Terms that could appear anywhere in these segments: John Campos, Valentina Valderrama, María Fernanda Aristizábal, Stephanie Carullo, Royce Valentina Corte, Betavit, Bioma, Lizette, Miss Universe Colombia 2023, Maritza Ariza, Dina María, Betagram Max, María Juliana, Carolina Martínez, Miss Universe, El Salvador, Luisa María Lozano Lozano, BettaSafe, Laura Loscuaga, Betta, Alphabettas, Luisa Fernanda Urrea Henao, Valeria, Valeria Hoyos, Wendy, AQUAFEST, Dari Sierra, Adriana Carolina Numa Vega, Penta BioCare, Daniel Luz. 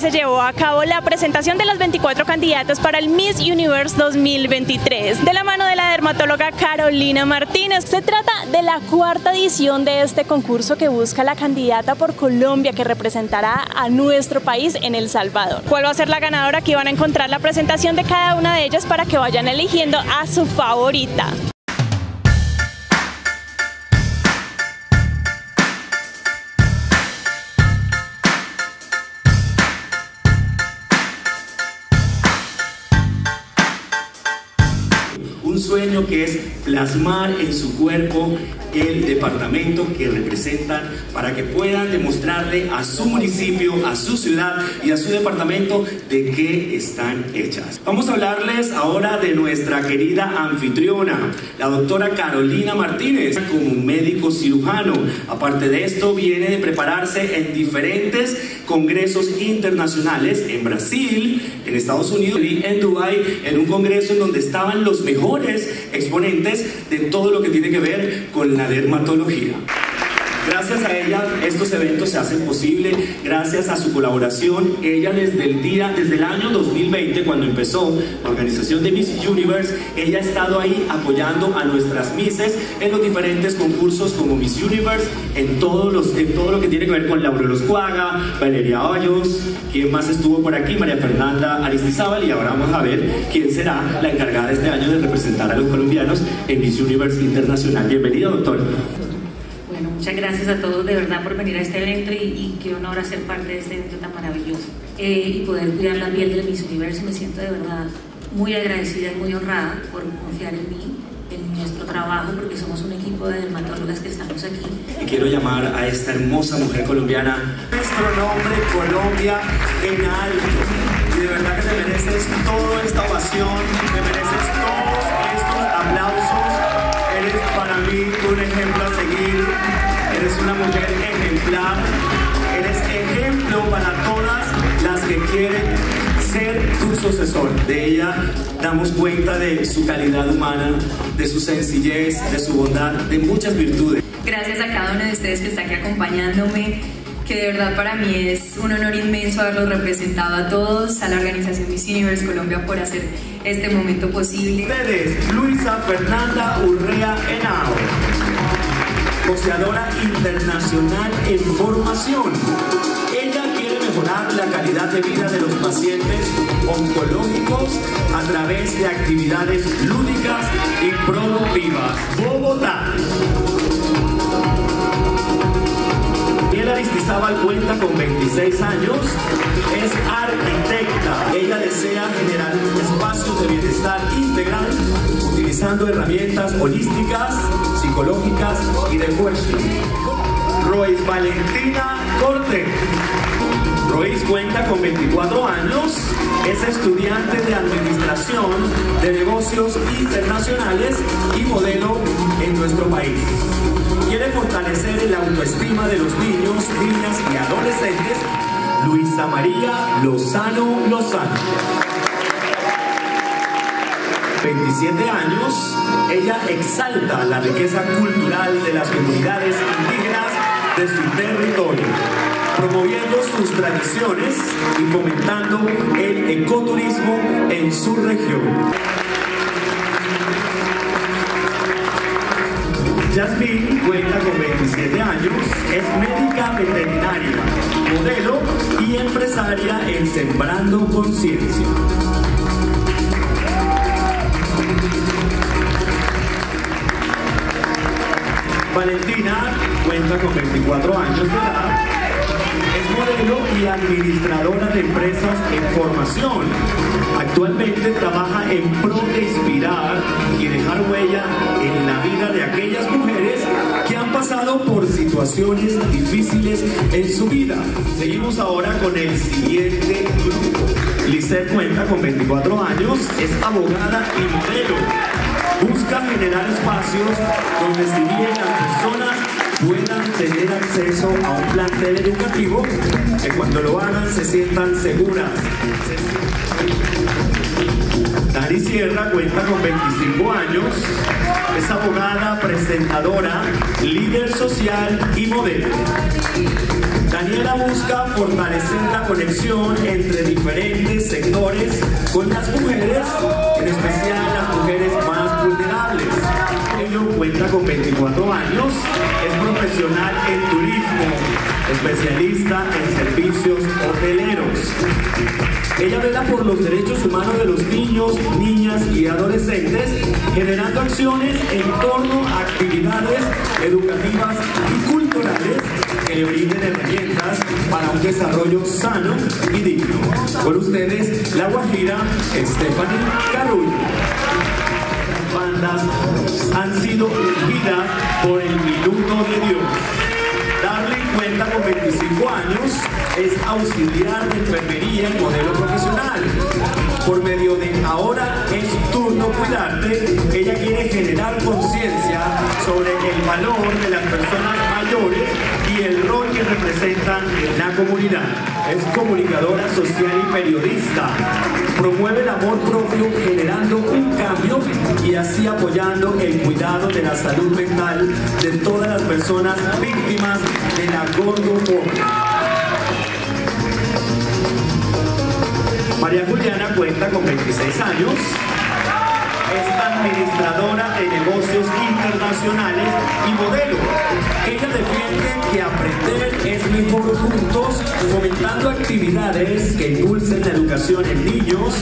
que se llevó a cabo la presentación de las 24 candidatas para el Miss Universe 2023, de la mano de la dermatóloga Carolina Martínez. Se trata de la cuarta edición de este concurso que busca la candidata por Colombia que representará a nuestro país en El Salvador. ¿Cuál va a ser la ganadora? Aquí van a encontrar la presentación de cada una de ellas para que vayan eligiendo a su favorita. Sueño que es plasmar en su cuerpo el departamento que representan para que puedan demostrarle a su municipio, a su ciudad y a su departamento de qué están hechas. Vamos a hablarles ahora de nuestra querida anfitriona, la doctora Carolina Martínez, como médico cirujano. Aparte de esto, viene de prepararse en diferentes congresos internacionales en Brasil, en Estados Unidos y en Dubái, en un congreso en donde estaban los mejores exponentes de todo lo que tiene que ver con la dermatología. Gracias a ella estos eventos se hacen posible, gracias a su colaboración. Ella desde el año 2020, cuando empezó la organización de Miss Universe, ella ha estado ahí apoyando a nuestras misses en los diferentes concursos como Miss Universe, en todo lo que tiene que ver con Laura Loscuaga, Valeria Hoyos, quien más estuvo por aquí, María Fernanda Aristizábal, y ahora vamos a ver quién será la encargada este año de representar a los colombianos en Miss Universe Internacional. Bienvenida, doctora. Muchas gracias a todos de verdad por venir a este evento y qué honor hacer parte de este evento tan maravilloso y poder cuidar la piel del Miss Universo. Me siento de verdad muy agradecida y muy honrada por confiar en mí, en nuestro trabajo, porque somos un equipo de dermatólogas que estamos aquí. Y quiero llamar a esta hermosa mujer colombiana, nuestro nombre Colombia en alto. Y de verdad que te mereces toda esta ovación, te mereces todos estos aplausos. Eres para mí un ejemplo a seguir, eres una mujer ejemplar, eres ejemplo para todas las que quieren ser tu sucesor. De ella damos cuenta de su calidad humana, de su sencillez, de su bondad, de muchas virtudes. Gracias a cada uno de ustedes que está aquí acompañándome, que de verdad para mí es un honor inmenso haberlos representado a todos, a la organización Miss Universe Colombia por hacer este momento posible. Ustedes, Luisa Fernanda Urrea Henao, boxeadora internacional en formación. Ella quiere mejorar la calidad de vida de los pacientes oncológicos a través de actividades lúdicas y productivas. Bogotá. Aristizábal cuenta con 26 años, es arquitecta. Ella desea generar espacios de bienestar integral utilizando herramientas holísticas, psicológicas y de fuerza. Royce Valentina Corte. Royce cuenta con 24 años, es estudiante de administración de negocios internacionales y modelo en nuestro país. Quiere fortalecer la autoestima de los niños, niñas y adolescentes. Luisa María Lozano Lozano. 27 años, ella exalta la riqueza cultural de las comunidades indígenas de su territorio, promoviendo sus tradiciones y fomentando el ecoturismo en su región. Yasmín cuenta con 27 años, es médica veterinaria, modelo y empresaria en Sembrando Conciencia. Valentina cuenta con 24 años de edad, es modelo y administradora de empresas en formación. Actualmente trabaja en pro de inspirar y dejar huella en la vida de aquellas mujeres que han pasado por situaciones difíciles en su vida. Seguimos ahora con el siguiente grupo. Lizette cuenta con 24 años, es abogada y modelo. Busca generar espacios donde se viven las personas puedan tener acceso a un plantel educativo, que cuando lo hagan se sientan seguras. Dari Sierra cuenta con 25 años, es abogada, presentadora, líder social y modelo. Daniela busca fortalecer la conexión entre diferentes sectores con las mujeres, en especial las mujeres más vulnerables. Ella cuenta con 24 años, es profesional en turismo, especialista en servicios hoteleros. Ella vela por los derechos humanos de los niños, niñas y adolescentes, generando acciones en torno a actividades educativas y culturales que le brinden herramientas para un desarrollo sano y digno. Con ustedes, la guajira Stephanie Carullo. Las bandas han sido elegidas por el Minuto de Dios. Darling cuenta con 25 años, es auxiliar de enfermería y modelo profesional. Por medio de Ahora es Turno Cuidarte, ella quiere generar conciencia sobre el valor de las personas mayores y el rol que representan en la comunidad. Es comunicadora social y periodista. Promueve el amor propio generando un cambio y así apoyando el cuidado de la salud mental de todas las personas víctimas de la gordofobia. María Juliana cuenta con 26 años. Es administradora de negocios internacionales y modelo. Ella defiende que aprender es mejor juntos, fomentando actividades que impulsen la educación en niños,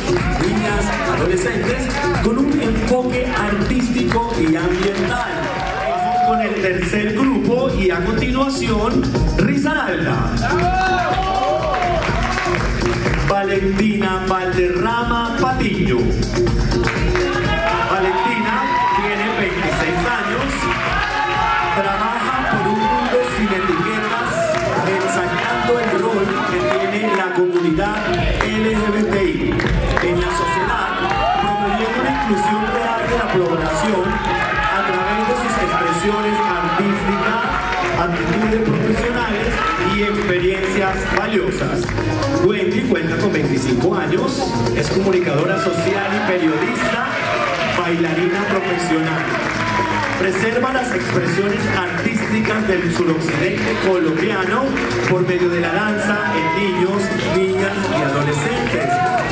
niñas, adolescentes, con un enfoque artístico y ambiental. Vamos con el tercer grupo y a continuación, Risaralda. Valentina Valderrama Patiño. Valentina tiene 26 años, trabaja por un mundo sin etiquetas, ensalzando el rol que tiene la comunidad LGBTI en la sociedad, promoviendo la inclusión real de la población a través de sus expresiones artísticas, actitudes profesionales y experiencias valiosas. Wendy cuenta con 25 años, es comunicadora social y periodista, bailarina profesional. Preserva las expresiones artísticas del suroccidente colombiano por medio de la danza en niños, niñas y adolescentes,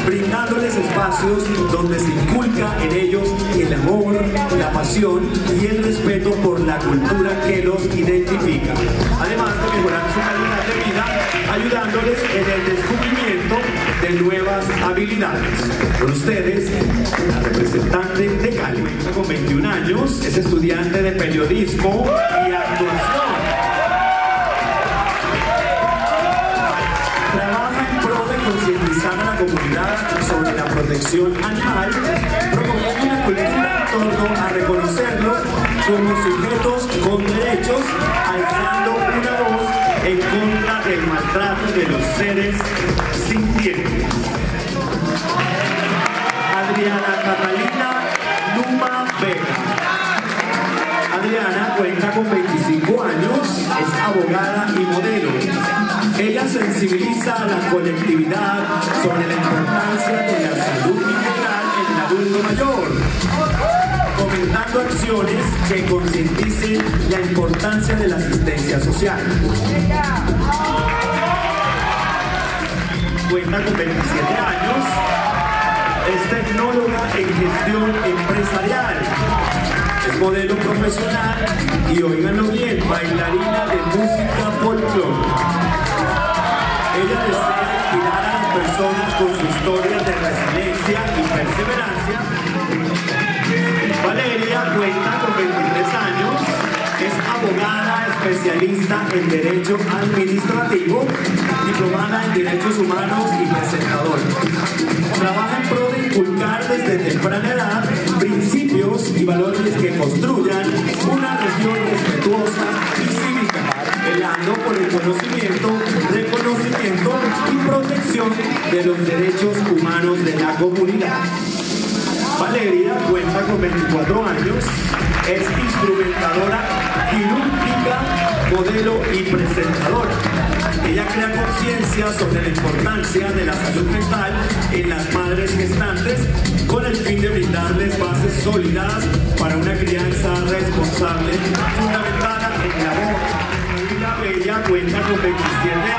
brindándoles espacios donde se inculca en ellos el amor, la pasión y el respeto por la cultura que los identifica. Además de mejorar su calidad de vida, ayudándoles en el descubrimiento de nuevas habilidades. Con ustedes, la representante de Cali, con 21 años, es estudiante de periodismo y actuación. Trabaja en pro de concientizar a la comunidad sobre la protección animal, promoviendo una cultura en torno a reconocerlos como sujetos con derechos, alzando una voz en contra del maltrato de los seres sintientes. Adriana Carolina Numa Vega. Adriana cuenta con 25 años, es abogada y modelo. Ella sensibiliza a la colectividad sobre la importancia de la salud integral en el adulto mayor, comentando acciones que concienticen la importancia de la asistencia social. Cuenta con 27 años, es tecnóloga en gestión empresarial. Es modelo profesional y, oíganlo bien, bailarina de música folclórica. Ella desea inspirar a las personas con sus historias de resiliencia y perseverancia. Valeria cuenta con 23 años, es abogada especialista en Derecho Administrativo, diplomada en Derechos Humanos y presentadora. Trabaja en pro de inculcar desde temprana edad principios y valores que construyan una región respetuosa y cívica, velando por el conocimiento, reconocimiento y protección de los derechos humanos de la comunidad. Valeria cuenta con 24 años, es instrumentadora quirúrgica, modelo y presentadora. Ella crea conciencia sobre la importancia de la salud mental en las madres gestantes con el fin de brindarles bases sólidas para una crianza responsable, fundamentada en la voz. Doña Valeria cuenta con 27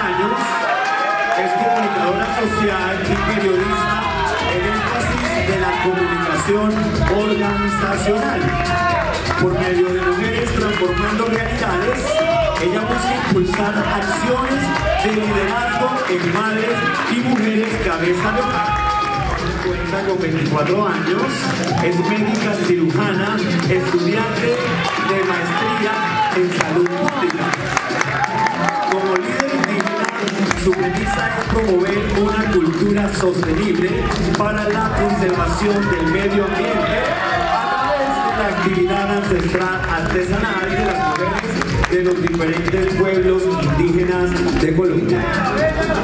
años, es comunicadora social y periodista en énfasis de la comunicación organizacional. Por medio de Mujeres Transformando Realidades, ella busca impulsar acciones de liderazgo en madres y mujeres cabeza de hogar. Cuenta con 24 años, es médica cirujana, estudiante de maestría en salud pública. Como líder indígena, su premisa es promover una cultura sostenible para la conservación del medio ambiente a través de la actividad ancestral artesanal de las mujeres de los diferentes pueblos indígenas de Colombia.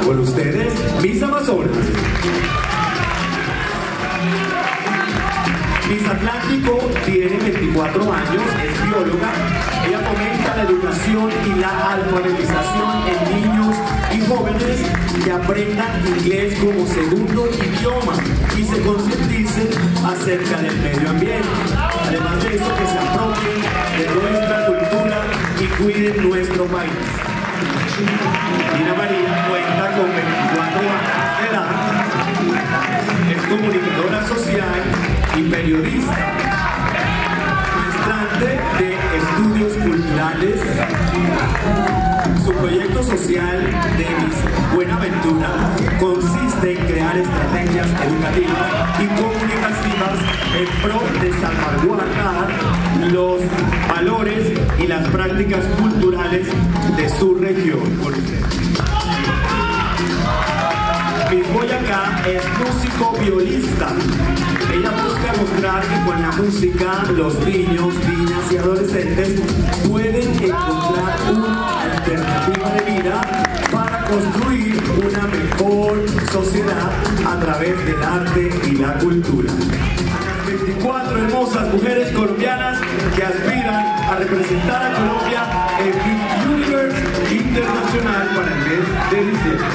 Con ustedes, Miss Amazonas. Miss Atlántico tiene 24 años, es bióloga. Ella fomenta la educación y la alfabetización en niños y jóvenes que aprendan inglés como segundo idioma y se concienticen acerca del medio ambiente. Además de eso, que se apropien de nuestra cultura y cuiden nuestro país. Dina María cuenta con 24 años de edad. Es comunicadora social y periodista, maestrante de estudios culturales. Su proyecto social de Miss Buenaventura consiste en crear estrategias educativas y comunicativas en pro de salvaguardar los valores y las prácticas culturales de su región. Miss Boyacá es músico violista. Ella busca mostrar que con la música los niños, niñas y adolescentes pueden encontrar una alternativa de vida para construir una mejor sociedad a través del arte y la cultura. 24 hermosas mujeres colombianas que aspiran a representar a Colombia en Miss Universe Internacional para el mes de diciembre.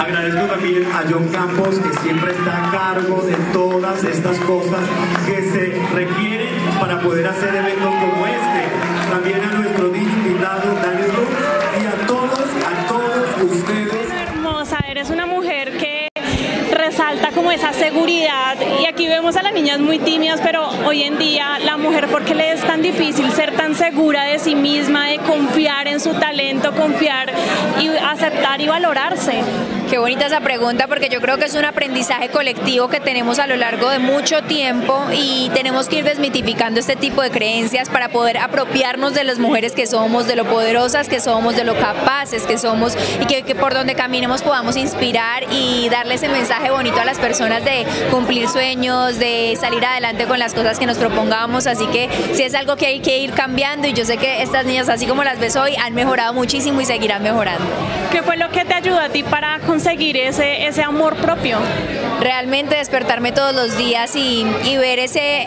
Agradezco también a John Campos, que siempre está a cargo de todas estas cosas que se requieren para poder hacer eventos como este. También a nuestro invitado Daniel Luz y a todos ustedes. Hermosa, eres una mujer que resalta como esa seguridad, y aquí vemos a las niñas muy tímidas, pero hoy en día la mujer, ¿por qué le es tan difícil ser tan segura de sí misma, de confiar en su talento, confiar y aceptar y valorarse? Qué bonita esa pregunta, porque yo creo que es un aprendizaje colectivo que tenemos a lo largo de mucho tiempo y tenemos que ir desmitificando este tipo de creencias para poder apropiarnos de las mujeres que somos, de lo poderosas que somos, de lo capaces que somos, y que por donde caminemos podamos inspirar y darle ese mensaje bonito a las personas de cumplir sueños, de salir adelante con las cosas que nos propongamos. Así que sí es algo que hay que ir cambiando, y yo sé que estas niñas, así como las ves hoy, han mejorado muchísimo y seguirán mejorando. ¿Qué fue lo que te ayudó a ti para conseguir ese amor propio? Realmente despertarme todos los días y ver ese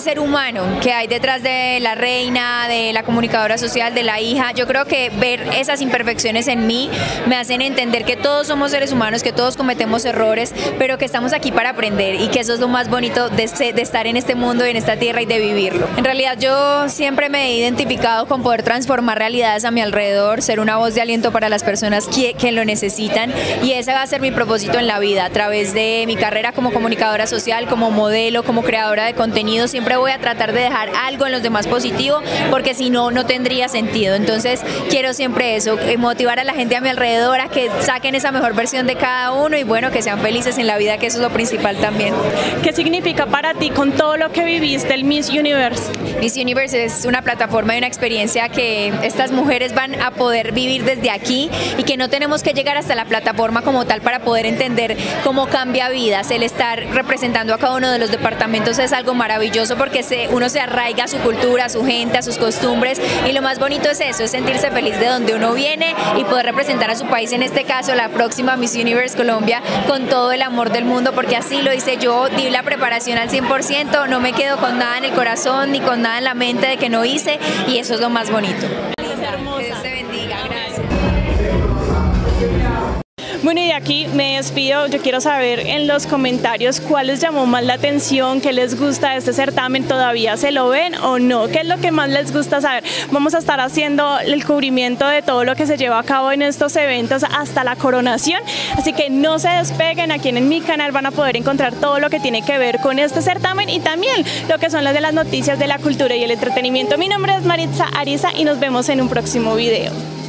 ser humano que hay detrás de la reina, de la comunicadora social, de la hija. Yo creo que ver esas imperfecciones en mí me hacen entender que todos somos seres humanos, que todos cometemos errores, pero que estamos aquí para aprender, y que eso es lo más bonito de estar en este mundo, en esta tierra, y de vivirlo. En realidad yo siempre me he identificado con poder transformar realidades a mi alrededor, ser una voz de aliento para las personas que lo necesitan, y ese va a ser mi propósito en la vida. A través de mi carrera como comunicadora social, como modelo, como creadora de contenido, siempre voy a tratar de dejar algo en los demás positivo, porque si no, no tendría sentido. Entonces quiero siempre eso, motivar a la gente a mi alrededor a que saquen esa mejor versión de cada uno, y bueno, que sean felices en la vida, que eso es lo principal también. ¿Qué significa para ti, con todo lo que viviste, el Miss Universe? Miss Universe es una plataforma y una experiencia que estas mujeres van a poder vivir desde aquí, y que no tenemos que llegar hasta la plataforma como tal para poder entender cómo cambia vidas. El estar representando a cada uno de los departamentos es algo maravilloso, porque uno se arraiga a su cultura, a su gente, a sus costumbres, y lo más bonito es eso, es sentirse feliz de donde uno viene y poder representar a su país, en este caso la próxima Miss Universe Colombia, con todo el amor del mundo, porque así lo hice yo, di la preparación al 100%, no me quedo con nada en el corazón ni con nada en la mente de que no hice, y eso es lo más bonito. Dios te bendiga. Bueno, y de aquí me despido. Yo quiero saber en los comentarios cuál les llamó más la atención, qué les gusta de este certamen, todavía se lo ven o no, qué es lo que más les gusta saber. Vamos a estar haciendo el cubrimiento de todo lo que se lleva a cabo en estos eventos hasta la coronación, así que no se despeguen. Aquí en mi canal van a poder encontrar todo lo que tiene que ver con este certamen y también lo que son las de las noticias de la cultura y el entretenimiento. Mi nombre es Maritza Ariza y nos vemos en un próximo video.